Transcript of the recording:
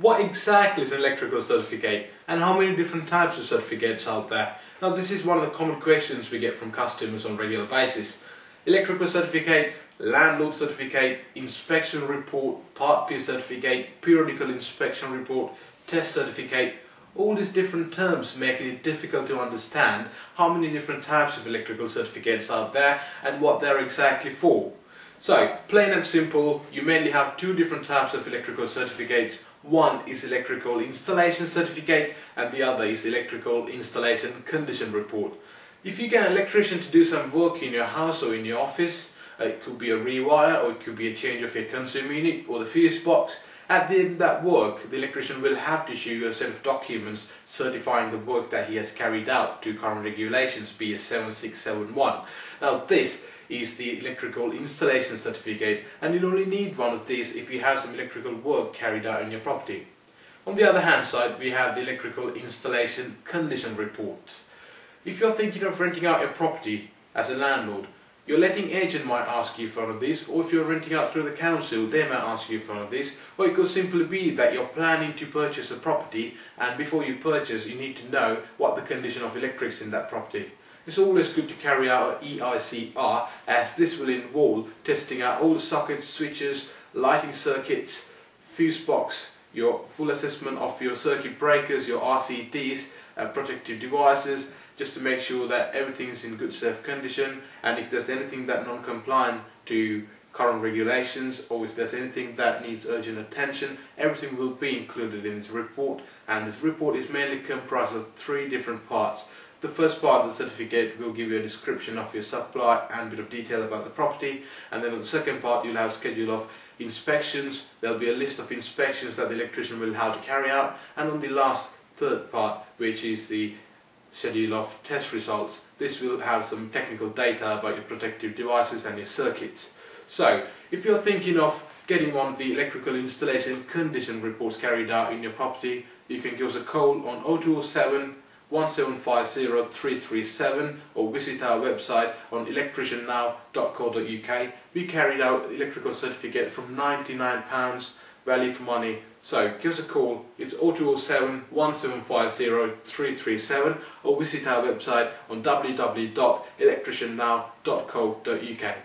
what exactly is an electrical certificate and how many different types of certificates out there? Now, this is one of the common questions we get from customers on a regular basis. Electrical certificate, landlord certificate, inspection report, Part P certificate, periodical inspection report, test certificate. All these different terms making it difficult to understand how many different types of electrical certificates are there and what they're exactly for. So, plain and simple, you mainly have two different types of electrical certificates. One is electrical installation certificate and the other is electrical installation condition report. If you get an electrician to do some work in your house or in your office, it could be a rewire or it could be a change of your consumer unit or the fuse box. At the end of that work, the electrician will have to issue you a set of documents certifying the work that he has carried out to current regulations, BS 7671. Now this is the electrical installation certificate, and you'll only need one of these if you have some electrical work carried out in your property. On the other hand side, we have the electrical installation condition report. If you're thinking of renting out your property as a landlord, your letting agent might ask you for one of these, or if you're renting out through the council, they might ask you for one of these, or it could simply be that you're planning to purchase a property, and before you purchase, you need to know what the condition of electrics in that property. It's always good to carry out an EICR, as this will involve testing out all the sockets, switches, lighting circuits, fuse box, your full assessment of your circuit breakers, your RCDs, protective devices, just to make sure that everything is in good safe condition, and if there's anything that non-compliant to current regulations or if there's anything that needs urgent attention, everything will be included in this report. And this report is mainly comprised of three different parts. The first part of the certificate will give you a description of your supply and a bit of detail about the property, and then on the second part you'll have a schedule of inspections, there'll be a list of inspections that the electrician will have to carry out, and on the last third part, which is the schedule of test results, this will have some technical data about your protective devices and your circuits. So, if you're thinking of getting one of the electrical installation condition reports carried out in your property, you can give us a call on 0207 1750 337 or visit our website on ElectricianNow.co.uk. We carried out electrical certificate from £99, value for money. So give us a call, it's 0207 1750 337 or visit our website on www.electriciannow.co.uk.